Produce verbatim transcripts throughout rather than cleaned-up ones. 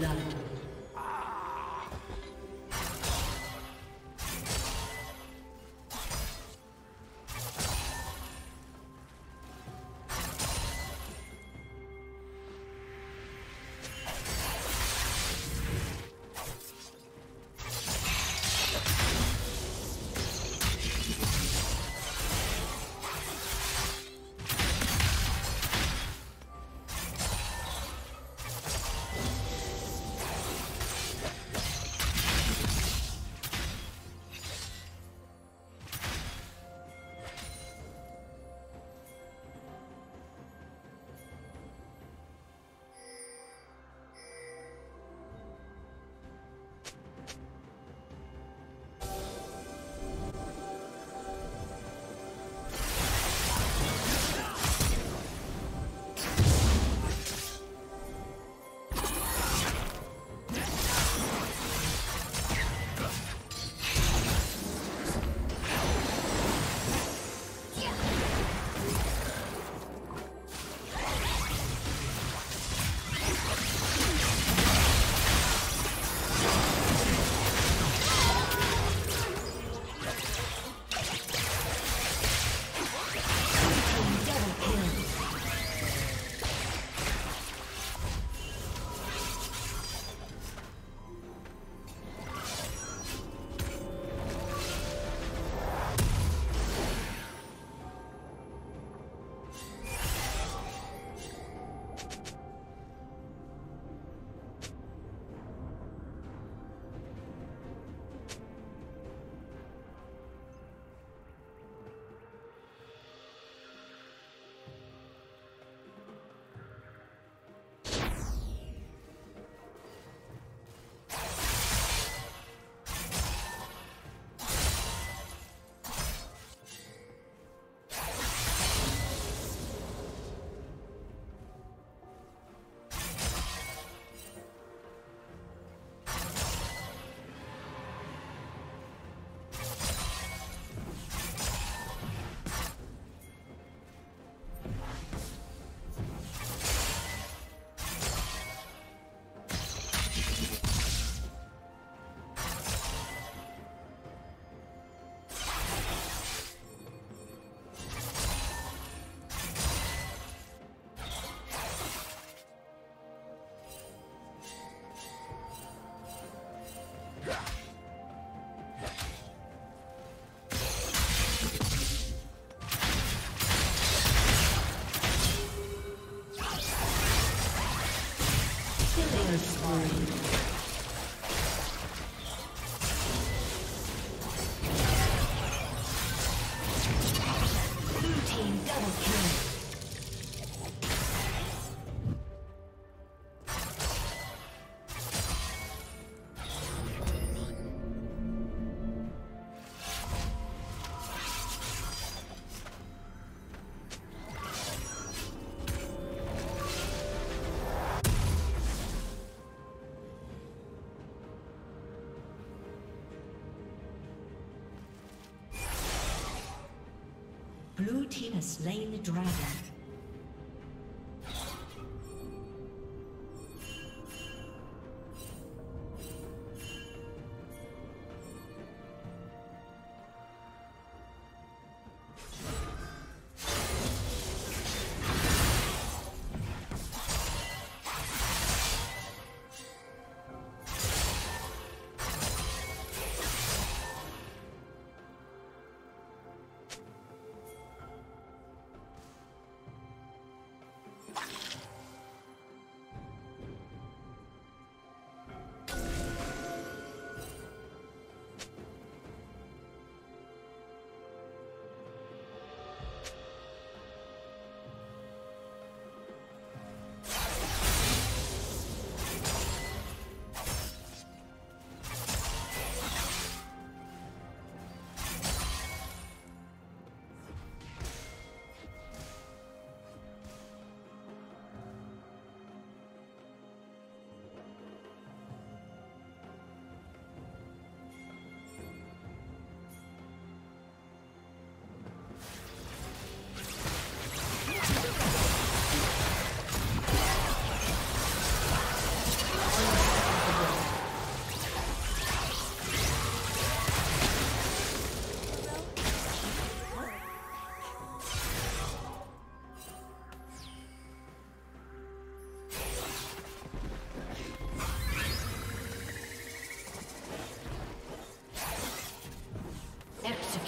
blood. Blue team has slain the dragon.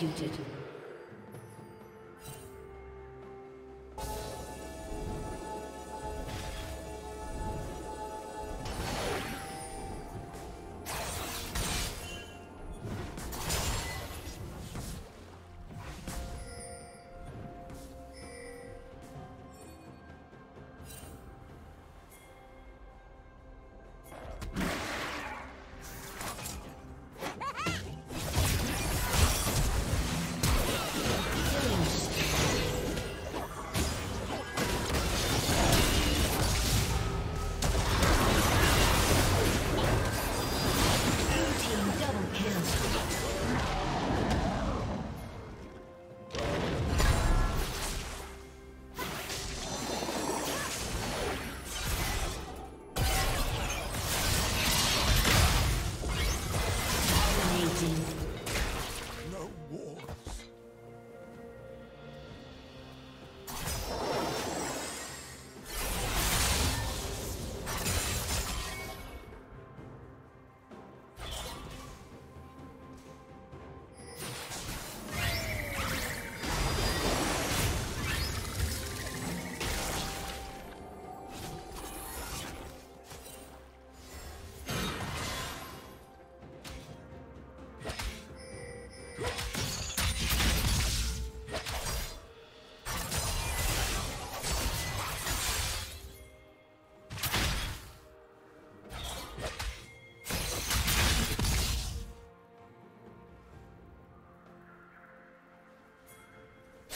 executed.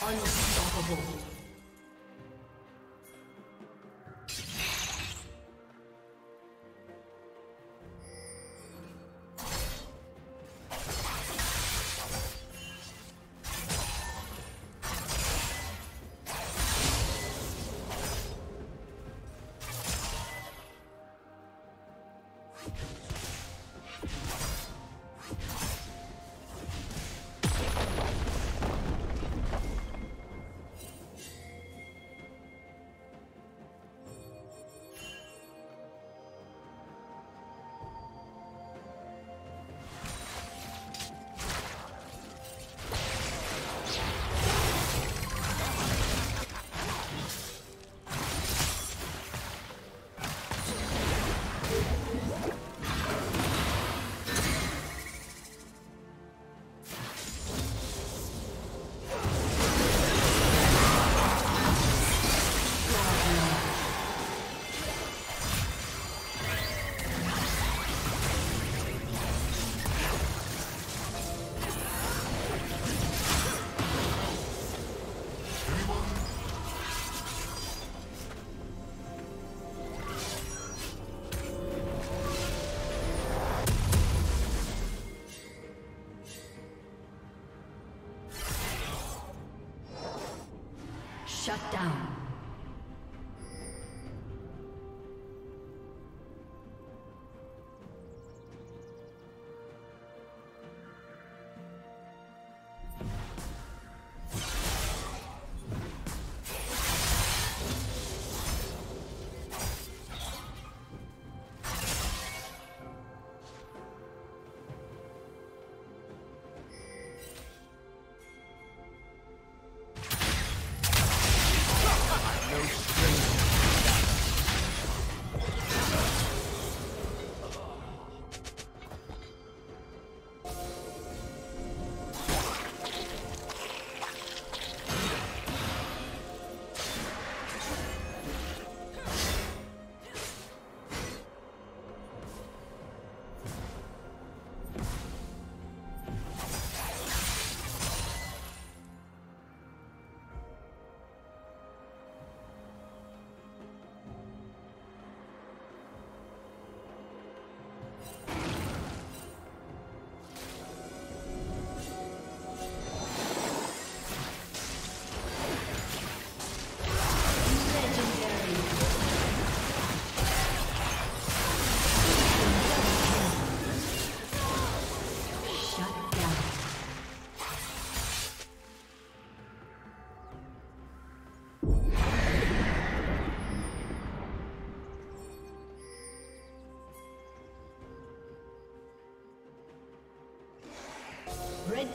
Unstoppable. Shut down. Red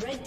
Red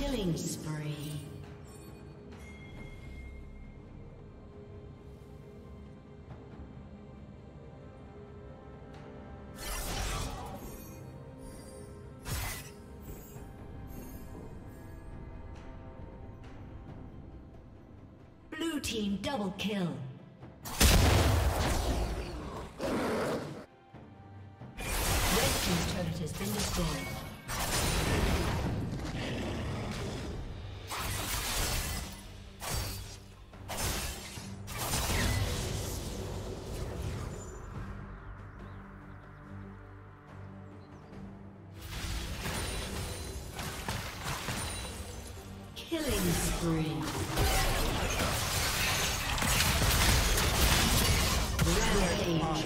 Killing spree. Blue team double kill. Free. Rampage.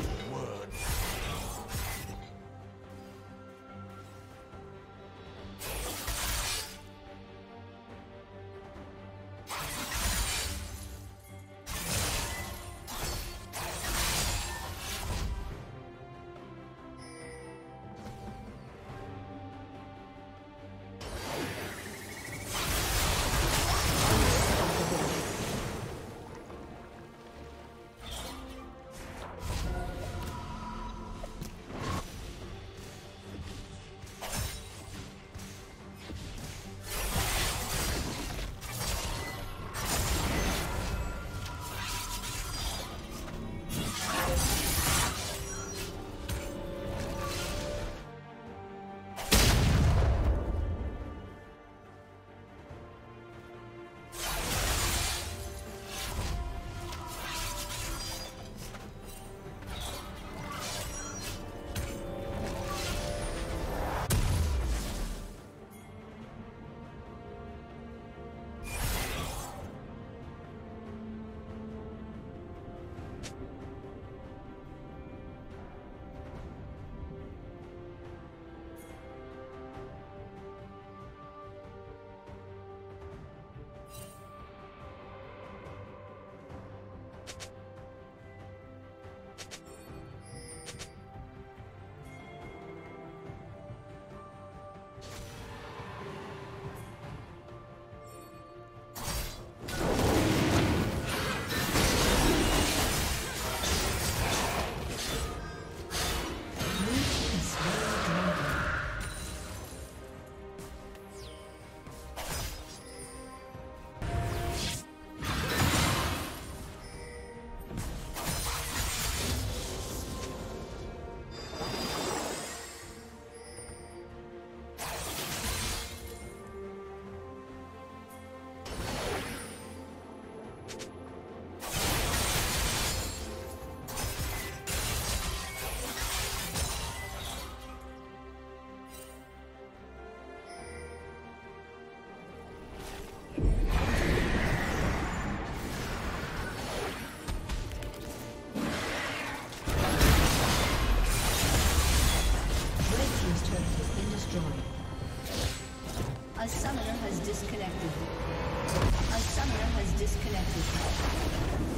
A summoner has disconnected. A summoner has disconnected.